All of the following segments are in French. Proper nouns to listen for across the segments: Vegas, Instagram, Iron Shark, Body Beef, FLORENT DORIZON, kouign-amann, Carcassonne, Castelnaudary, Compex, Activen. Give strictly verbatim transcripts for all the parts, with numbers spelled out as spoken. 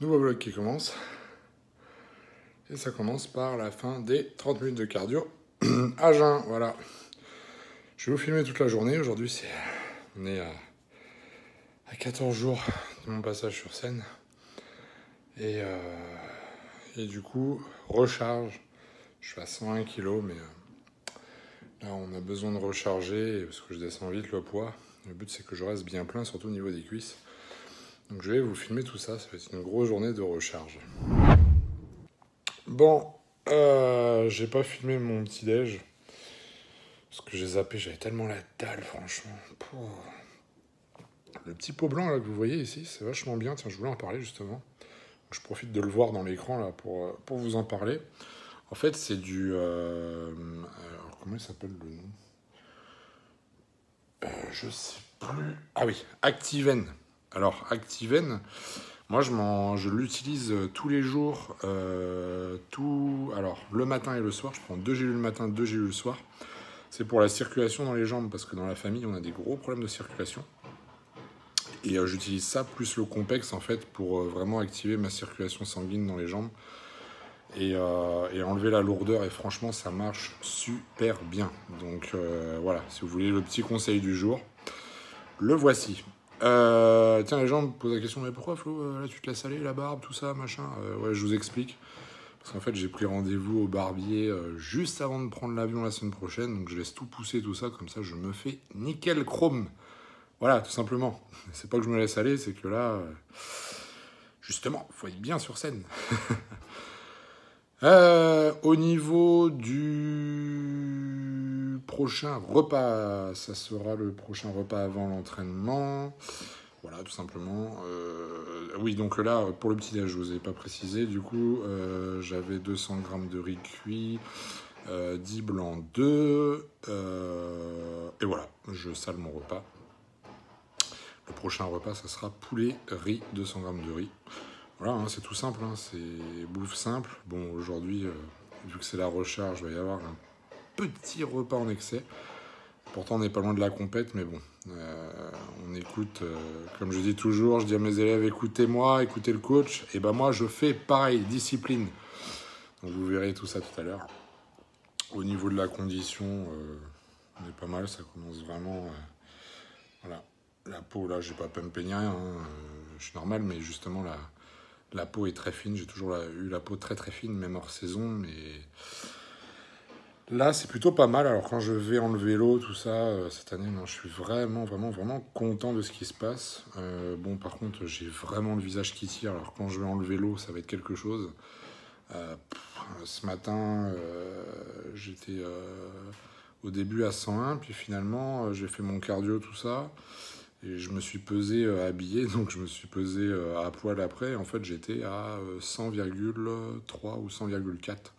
Nouveau vlog qui commence. Et ça commence par la fin des trente minutes de cardio à jeun. Voilà. Je vais vous filmer toute la journée. Aujourd'hui, c'est on est à, à quatorze jours de mon passage sur scène. Et, euh, et du coup, recharge. Je suis à cent un kilos, mais euh, là, on a besoin de recharger parce que je descends vite le poids. Le but, c'est que je reste bien plein, surtout au niveau des cuisses. Donc je vais vous filmer tout ça, ça va être une grosse journée de recharge. Bon, euh, j'ai pas filmé mon petit déj parce que j'ai zappé, j'avais tellement la dalle, franchement. Pouh. Le petit pot blanc là que vous voyez ici, c'est vachement bien. Tiens, je voulais en parler justement. Donc, je profite de le voir dans l'écran là pour, euh, pour vous en parler. En fait, c'est du... Euh, alors, comment il s'appelle le nom euh, Je sais plus. Ah oui, Activen. Alors, Activen, moi, je, je l'utilise tous les jours, euh, tout, alors, le matin et le soir. Je prends deux gélules le matin, deux gélules le soir. C'est pour la circulation dans les jambes, parce que dans la famille, on a des gros problèmes de circulation. Et euh, j'utilise ça, plus le Compex, en fait, pour euh, vraiment activer ma circulation sanguine dans les jambes et, euh, et enlever la lourdeur. Et franchement, ça marche super bien. Donc, euh, voilà, si vous voulez le petit conseil du jour, le voici. Euh, tiens, les gens me posent la question, mais pourquoi Flo, là tu te laisses aller, la barbe, tout ça, machin. Euh, ouais, je vous explique. Parce qu'en fait, j'ai pris rendez-vous au barbier euh, juste avant de prendre l'avion la semaine prochaine. Donc je laisse tout pousser, tout ça, comme ça je me fais nickel chrome. Voilà, tout simplement. C'est pas que je me laisse aller, c'est que là, euh, justement, faut être bien sur scène. euh, au niveau du... prochain repas, ça sera le prochain repas avant l'entraînement. Voilà, tout simplement. Euh, oui, donc là, pour le petit déj, je vous ai pas précisé. Du coup, euh, j'avais deux cents grammes de riz cuit, euh, dix blancs deux, euh, et voilà, je sale mon repas. Le prochain repas, ça sera poulet, riz, deux cents grammes de riz. Voilà, hein, c'est tout simple, hein, c'est bouffe simple. Bon, aujourd'hui, euh, vu que c'est la recharge, il va y avoir un petit repas en excès. Pourtant, on n'est pas loin de la compète, mais bon, euh, on écoute, euh, comme je dis toujours, je dis à mes élèves, écoutez-moi, écoutez le coach, et ben moi, je fais pareil, discipline. Donc, vous verrez tout ça tout à l'heure. Au niveau de la condition, euh, on est pas mal, ça commence vraiment... Euh, voilà, la peau, là, j'ai pas à me peigner rien, hein, euh, je suis normal, mais justement, la, la peau est très fine, j'ai toujours la, eu la peau très très fine, même hors saison, mais... Là, c'est plutôt pas mal. Alors, quand je vais en vélo, tout ça, euh, cette année, non, je suis vraiment, vraiment, vraiment content de ce qui se passe. Euh, bon, par contre, j'ai vraiment le visage qui tire. Alors, quand je vais en vélo, ça va être quelque chose. Euh, pff, ce matin, euh, j'étais euh, au début à cent un, puis finalement, euh, j'ai fait mon cardio, tout ça. Et je me suis pesé euh, habillé, donc je me suis pesé euh, à poil après. En fait, j'étais à euh, cent virgule trois ou cent virgule quatre.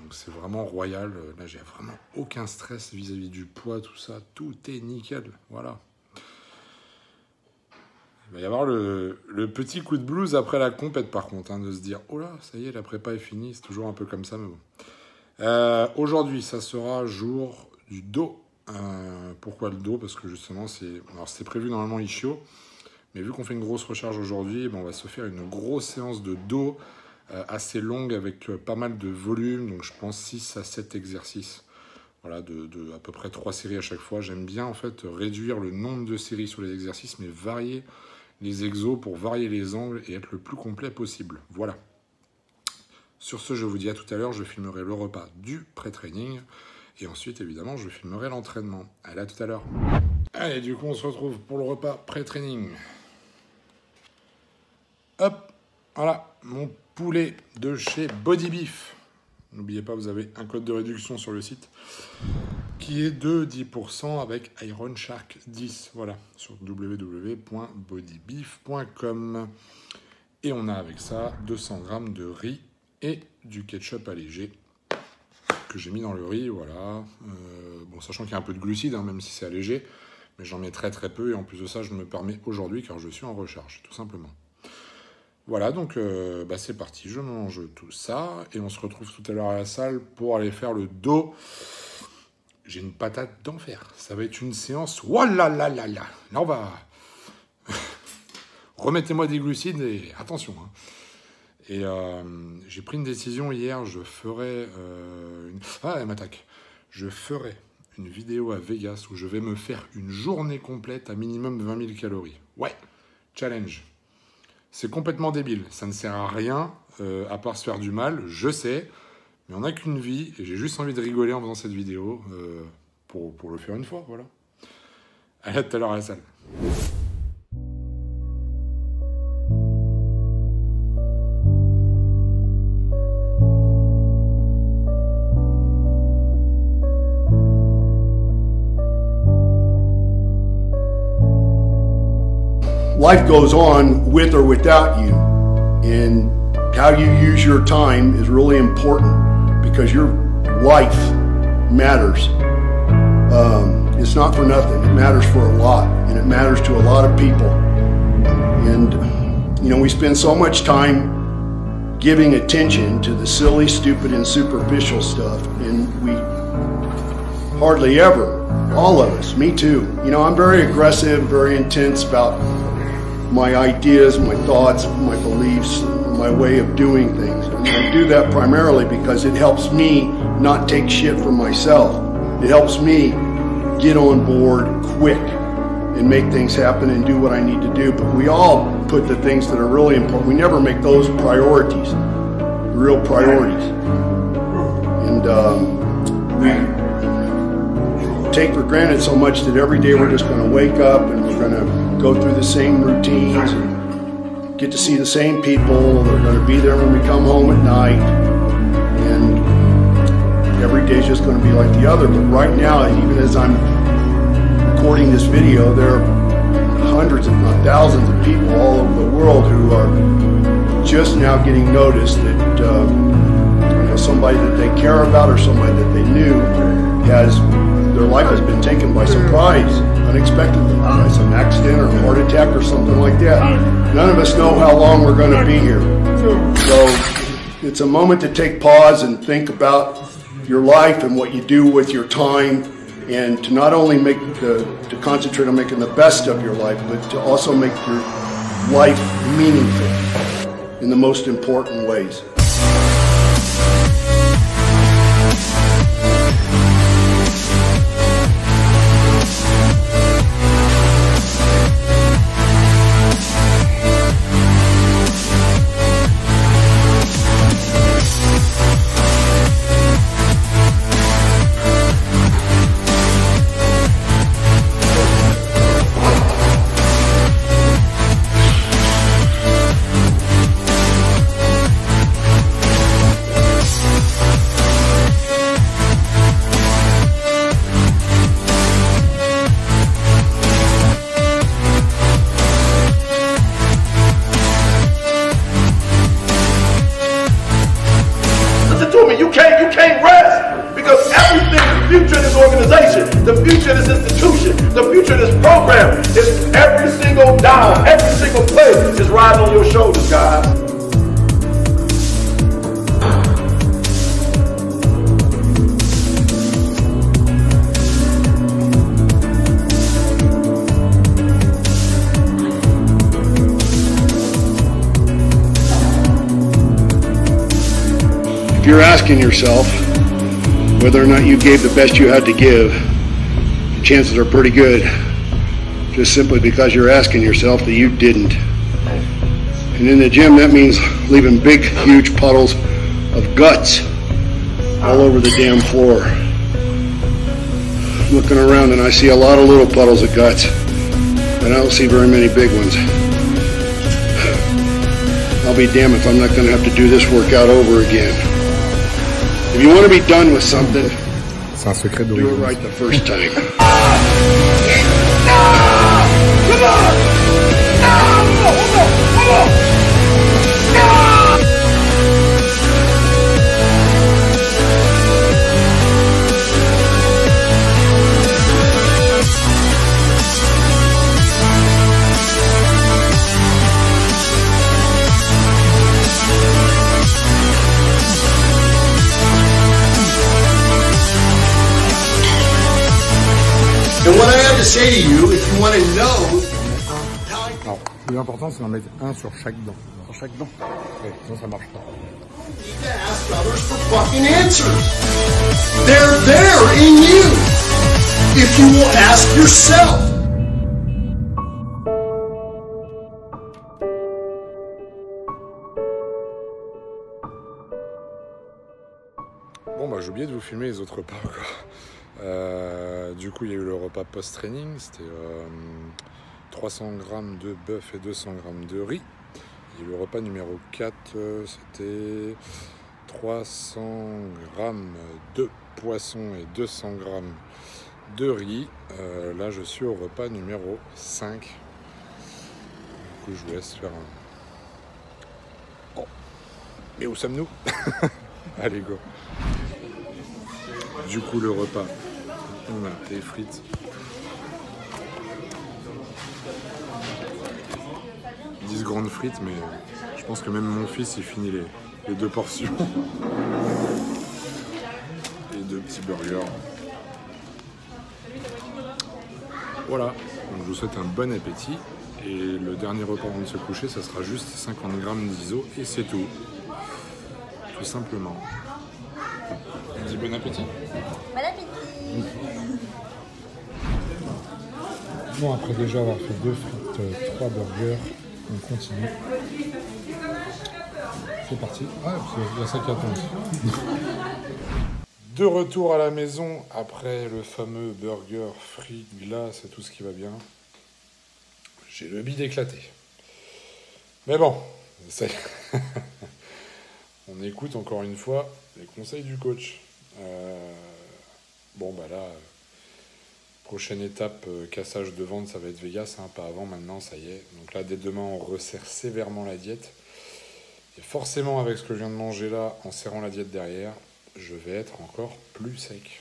Donc c'est vraiment royal. Là, j'ai vraiment aucun stress vis-à-vis du poids, tout ça. Tout est nickel. Voilà. Il va y avoir le, le petit coup de blues après la compète, par contre, hein, de se dire « Oh là, ça y est, la prépa est finie. » C'est toujours un peu comme ça, mais bon. Euh, Aujourd'hui, ça sera jour du dos. Euh, pourquoi le dos? Parce que justement, c'est prévu normalement ischio. Mais vu qu'on fait une grosse recharge aujourd'hui, ben, on va se faire une grosse séance de dos assez longue avec pas mal de volume, donc je pense six à sept exercices, voilà, de, de à peu près trois séries à chaque fois. J'aime bien en fait réduire le nombre de séries sur les exercices, mais varier les exos pour varier les angles et être le plus complet possible. Voilà. Sur ce, je vous dis à tout à l'heure, je filmerai le repas du pré-training et ensuite évidemment je filmerai l'entraînement. Allez, à tout à l'heure. Allez, du coup on se retrouve pour le repas pré-training. Hop, voilà, mon poulet de chez Body Beef. N'oubliez pas, vous avez un code de réduction sur le site qui est de dix pour cent avec Iron Shark dix. Voilà, sur w w w point body beef point com. Et on a avec ça deux cents grammes de riz et du ketchup allégé que j'ai mis dans le riz. Voilà. Euh, bon, sachant qu'il y a un peu de glucides, hein, même si c'est allégé, mais j'en mets très très peu. Et en plus de ça, je me permets aujourd'hui car je suis en recharge, tout simplement. Voilà, donc euh, bah c'est parti, je mange tout ça, et on se retrouve tout à l'heure à la salle pour aller faire le dos. J'ai une patate d'enfer, ça va être une séance, oh là là là là, là on va remettez-moi des glucides et attention. Hein. Et euh, j'ai pris une décision hier, je ferai... Euh, une... Ah, elle m'attaque. Je ferai une vidéo à Vegas où je vais me faire une journée complète à minimum vingt mille calories. Ouais, challenge. C'est complètement débile, ça ne sert à rien euh, à part se faire du mal, je sais, mais on n'a qu'une vie et j'ai juste envie de rigoler en faisant cette vidéo euh, pour, pour le faire une fois, voilà. À tout à l'heure à la salle. Life goes on with or without you, and how you use your time is really important because your life matters. Um, it's not for nothing. It matters for a lot, and it matters to a lot of people. And, you know, we spend so much time giving attention to the silly, stupid, and superficial stuff, and we hardly ever, all of us, me too. You know, I'm very aggressive, very intense about my ideas, my thoughts, my beliefs, my way of doing things. And I do that primarily because it helps me not take shit for myself. It helps me get on board quick and make things happen and do what I need to do. But we all put the things that are really important. We never make those priorities, real priorities. And um, we take for granted so much that every day we're just going to wake up and we're going to go through the same routines and get to see the same people. They're going to be there when we come home at night, and every day's just going to be like the other. But right now, even as I'm recording this video, there are hundreds if not thousands of people all over the world who are just now getting noticed that um, you know, somebody that they care about or somebody that they knew has their life has been taken by surprise, unexpectedly, by some accident or heart attack or something like that. None of us know how long we're going to be here. So it's a moment to take pause and think about your life and what you do with your time, and to not only make the, to concentrate on making the best of your life, but to also make your life meaningful in the most important ways. You're asking yourself whether or not you gave the best you had to give. Chances are pretty good, just simply because you're asking yourself that you didn't. And in the gym, that means leaving big, huge puddles of guts all over the damn floor. I'm looking around and I see a lot of little puddles of guts, but I don't see very many big ones. I'll be damned if I'm not going to have to do this workout over again. If you want to be done with something, c'est un secret de do it right the first time. Alors dents. Le plus important, c'est d'en mettre un sur chaque dent. Sur chaque dent. Ouais, sinon ça marche pas. Bon bah j'ai oublié de vous filmer les autres repas encore. Euh, du coup il y a eu le repas post-training, c'était euh, trois cents grammes de bœuf et deux cents grammes de riz. Et le repas numéro quatre, euh, c'était trois cents grammes de poisson et deux cents grammes de riz. Euh, là je suis au repas numéro cinq. Du coup je vous laisse faire un... Oh, mais où sommes-nous? Allez go. Du coup le repas, on a des frites, dix grandes frites, mais je pense que même mon fils il finit les, les deux portions. Et deux petits burgers. Voilà, donc je vous souhaite un bon appétit. Et le dernier repas avant de se coucher, ça sera juste cinquante grammes d'iso et c'est tout. Tout simplement. Dis bon appétit. Bon appétit. Bon, après déjà avoir fait deux frites, trois burgers, on continue. C'est parti. Ah, il y a ça qui attend. De retour à la maison après le fameux burger, frites, glace et tout ce qui va bien. J'ai le bide éclaté. Mais bon, ça y est. On écoute encore une fois les conseils du coach. Euh, bon, bah là, prochaine étape, euh, cassage de ventre, ça va être Vegas, hein, pas avant, maintenant, ça y est. Donc là, dès demain, on resserre sévèrement la diète. Et forcément, avec ce que je viens de manger là, en serrant la diète derrière, je vais être encore plus sec.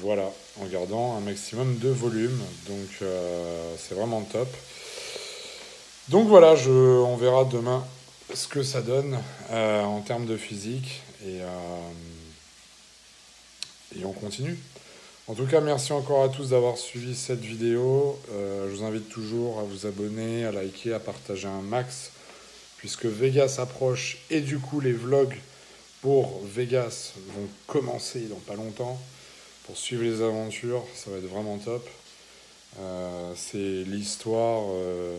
Voilà, en gardant un maximum de volume. Donc, euh, c'est vraiment top. Donc voilà, je, on verra demain ce que ça donne euh, en termes de physique et, euh, et on continue. En tout cas, merci encore à tous d'avoir suivi cette vidéo. Euh, je vous invite toujours à vous abonner, à liker, à partager un max puisque Vegas approche et du coup les vlogs pour Vegas vont commencer dans pas longtemps pour suivre les aventures. Ça va être vraiment top. Euh, c'est l'histoire euh,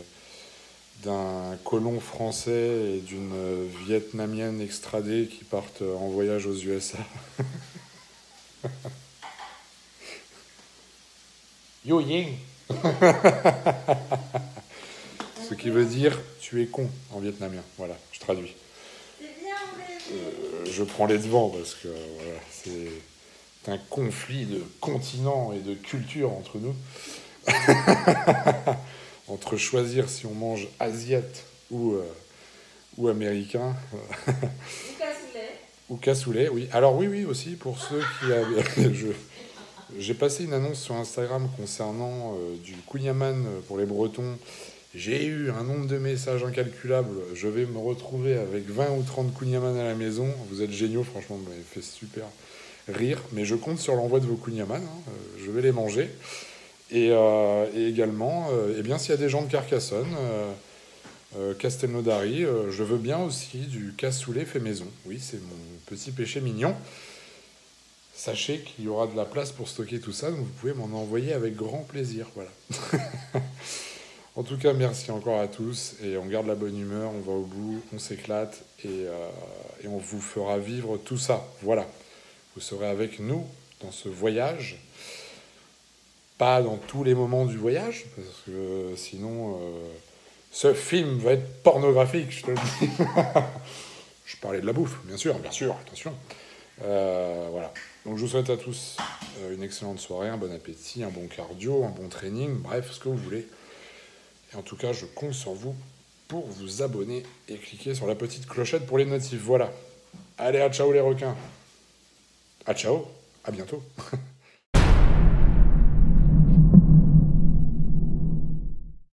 d'un colon français et d'une vietnamienne extradée qui partent en voyage aux U S A. Yo ying. Ce qui veut dire tu es con en vietnamien. Voilà, je traduis. Euh, je prends les devants parce que voilà, c'est un conflit de continents et de cultures entre nous. Entre choisir si on mange asiate ou, euh, ou américain. Ou cassoulet. Ou cassoulet, oui. Alors oui, oui, aussi, pour ceux qui avaient... J'ai passé une annonce sur Instagram concernant euh, du kouign-amann pour les Bretons. J'ai eu un nombre de messages incalculables. Je vais me retrouver avec vingt ou trente kouign-amann à la maison. Vous êtes géniaux, franchement, vous m'avez fait super rire. Mais je compte sur l'envoi de vos kouign-amann, hein. Je vais les manger. Et, euh, et également, euh, eh bien, s'il y a des gens de Carcassonne, euh, euh, Castelnaudary, euh, je veux bien aussi du cassoulet fait maison. Oui, c'est mon petit péché mignon. Sachez qu'il y aura de la place pour stocker tout ça, donc vous pouvez m'en envoyer avec grand plaisir. Voilà. En tout cas, merci encore à tous. Et on garde la bonne humeur, on va au bout, on s'éclate et, euh, et on vous fera vivre tout ça. Voilà. Vous serez avec nous dans ce voyage. Pas dans tous les moments du voyage, parce que sinon, euh, ce film va être pornographique, je te le dis. Je parlais de la bouffe, bien sûr, bien sûr, attention. Euh, voilà. Donc je vous souhaite à tous une excellente soirée, un bon appétit, un bon cardio, un bon training, bref, ce que vous voulez. Et en tout cas, je compte sur vous pour vous abonner et cliquer sur la petite clochette pour les notifs. Voilà. Allez, à ciao les requins. À ciao, à bientôt.